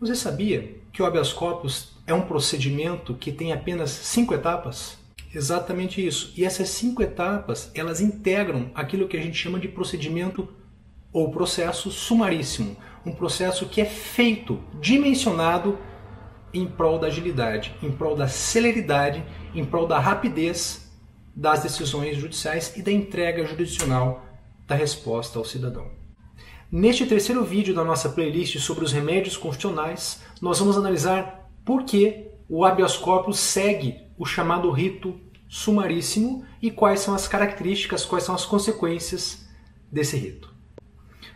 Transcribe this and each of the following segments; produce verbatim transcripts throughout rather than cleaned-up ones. Você sabia que o habeas corpus é um procedimento que tem apenas cinco etapas? Exatamente isso. E essas cinco etapas, elas integram aquilo que a gente chama de procedimento ou processo sumaríssimo. Um processo que é feito, dimensionado em prol da agilidade, em prol da celeridade, em prol da rapidez das decisões judiciais e da entrega judicial da resposta ao cidadão. Neste terceiro vídeo da nossa playlist sobre os remédios constitucionais, nós vamos analisar por que o habeas corpus segue o chamado rito sumaríssimo e quais são as características, quais são as consequências desse rito.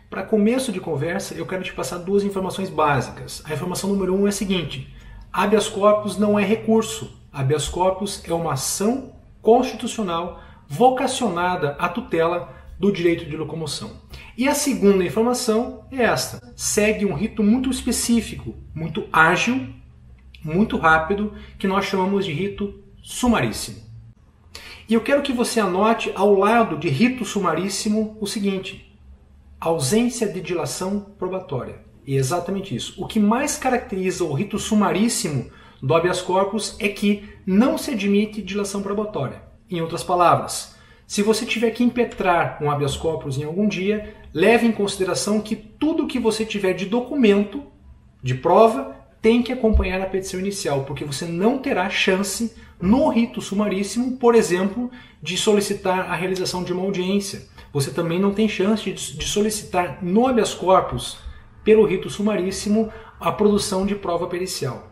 Para começo de conversa, eu quero te passar duas informações básicas. A informação número um é a seguinte: habeas corpus não é recurso. Habeas corpus é uma ação constitucional vocacionada à tutela do direito de locomoção. E a segunda informação é esta: segue um rito muito específico, muito ágil, muito rápido, que nós chamamos de rito sumaríssimo. E eu quero que você anote ao lado de rito sumaríssimo o seguinte: ausência de dilação probatória. E é exatamente isso. O que mais caracteriza o rito sumaríssimo do habeas corpus é que não se admite dilação probatória. Em outras palavras, se você tiver que impetrar um habeas corpus em algum dia, leve em consideração que tudo que você tiver de documento, de prova, tem que acompanhar a petição inicial, porque você não terá chance, no rito sumaríssimo, por exemplo, de solicitar a realização de uma audiência. Você também não tem chance de solicitar no habeas corpus, pelo rito sumaríssimo, a produção de prova pericial.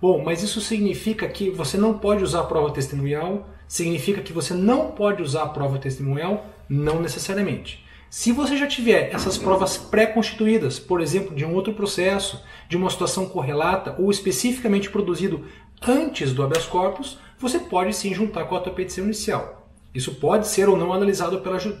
Bom, mas isso significa que você não pode usar a prova testemunhal? Significa que você não pode usar a prova testemunhal? Não necessariamente. Se você já tiver essas provas pré-constituídas, por exemplo, de um outro processo, de uma situação correlata ou especificamente produzido antes do habeas corpus, você pode sim juntar com a tua petição inicial. Isso pode ser ou não analisado pela ju-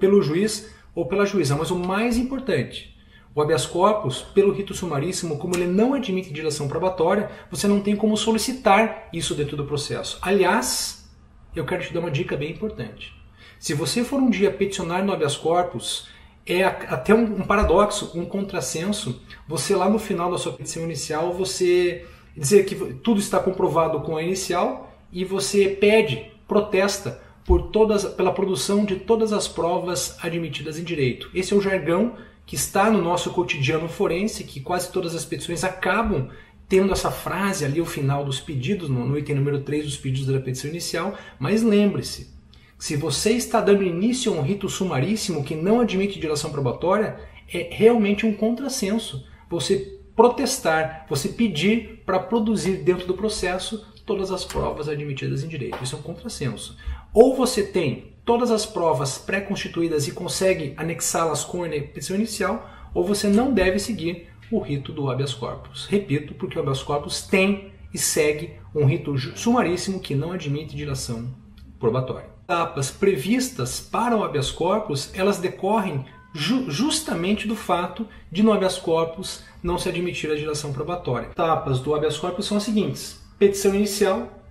pelo juiz ou pela juíza, mas o mais importante: o habeas corpus, pelo rito sumaríssimo, como ele não admite dilação probatória, você não tem como solicitar isso dentro do processo. Aliás, eu quero te dar uma dica bem importante. Se você for um dia peticionar no habeas corpus, é até um paradoxo, um contrassenso, você lá no final da sua petição inicial, você dizer que tudo está comprovado com a inicial e você pede, protesta, por todas, pela produção de todas as provas admitidas em direito. Esse é o jargão que está no nosso cotidiano forense, que quase todas as petições acabam tendo essa frase ali ao final dos pedidos, no item número três dos pedidos da petição inicial, mas lembre-se, se você está dando início a um rito sumaríssimo que não admite dilação probatória, é realmente um contrassenso você protestar, você pedir para produzir dentro do processo todas as provas admitidas em direito. Isso é um contrassenso. Ou você tem todas as provas pré-constituídas e consegue anexá-las com a petição inicial, ou você não deve seguir o rito do habeas corpus. Repito, porque o habeas corpus tem e segue um rito sumaríssimo que não admite dilação probatória. As etapas previstas para o habeas corpus, elas decorrem ju- justamente do fato de no habeas corpus não se admitir a dilação probatória. As etapas do habeas corpus são as seguintes: petição inicial,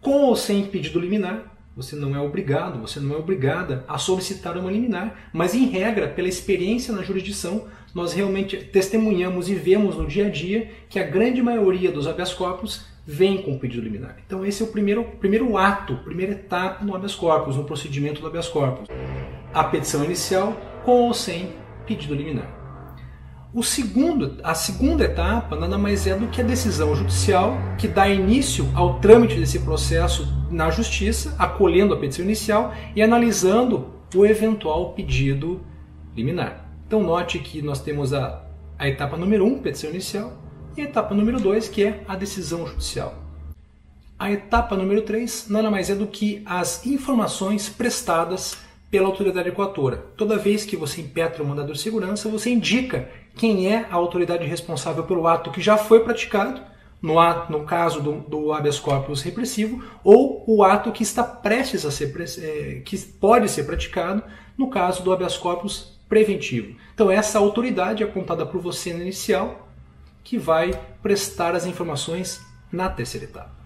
com ou sem pedido liminar. Você não é obrigado, você não é obrigada a solicitar uma liminar, mas em regra, pela experiência na jurisdição, nós realmente testemunhamos e vemos no dia a dia que a grande maioria dos habeas corpus vem com pedido liminar. Então esse é o primeiro, primeiro ato, primeira etapa no habeas corpus, no procedimento do habeas corpus. A petição inicial com ou sem pedido liminar. O segundo, a segunda etapa nada mais é do que a decisão judicial que dá início ao trâmite desse processo na justiça, acolhendo a petição inicial e analisando o eventual pedido liminar. Então note que nós temos a, a etapa número um, petição inicial, e a etapa número dois, que é a decisão judicial. A etapa número três nada mais é do que as informações prestadas pela autoridade equatora. Toda vez que você impetra o mandado de segurança, você indica quem é a autoridade responsável pelo ato que já foi praticado, no, ato, no caso do, do habeas corpus repressivo, ou o ato que está prestes a ser, é, que pode ser praticado, no caso do habeas corpus preventivo. Então essa autoridade é apontada por você na inicial, que vai prestar as informações na terceira etapa.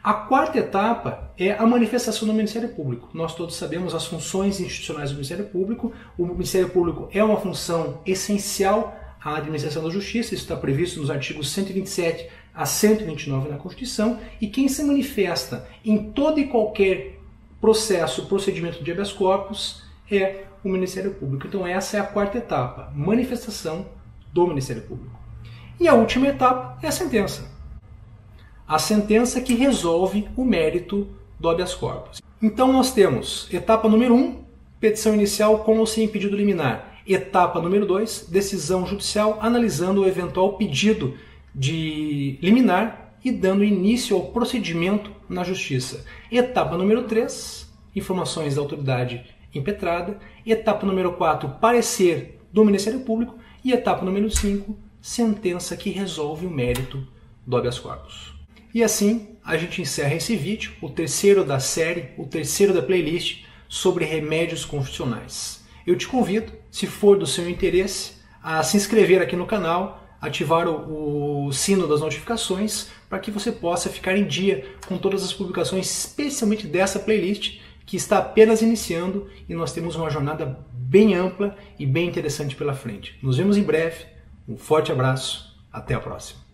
A quarta etapa é a manifestação do Ministério Público. Nós todos sabemos as funções institucionais do Ministério Público. O Ministério Público é uma função essencial à administração da justiça. Isso está previsto nos artigos cento e vinte e sete a cento e vinte e nove da Constituição. E quem se manifesta em todo e qualquer processo, procedimento de habeas corpus é o Ministério Público. Então essa é a quarta etapa, manifestação do Ministério Público. E a última etapa é a sentença. A sentença que resolve o mérito do habeas corpus. Então nós temos etapa número um, petição inicial com ou sem pedido liminar. Etapa número dois, decisão judicial analisando o eventual pedido de liminar e dando início ao procedimento na justiça. Etapa número três, informações da autoridade impetrada. Etapa número quatro, parecer do Ministério Público. E etapa número cinco, sentença que resolve o mérito do habeas corpus. E assim a gente encerra esse vídeo, o terceiro da série, o terceiro da playlist sobre remédios constitucionais. Eu te convido, se for do seu interesse, a se inscrever aqui no canal, ativar o, o sino das notificações para que você possa ficar em dia com todas as publicações, especialmente dessa playlist que está apenas iniciando e nós temos uma jornada bem ampla e bem interessante pela frente. Nos vemos em breve, um forte abraço, até a próxima.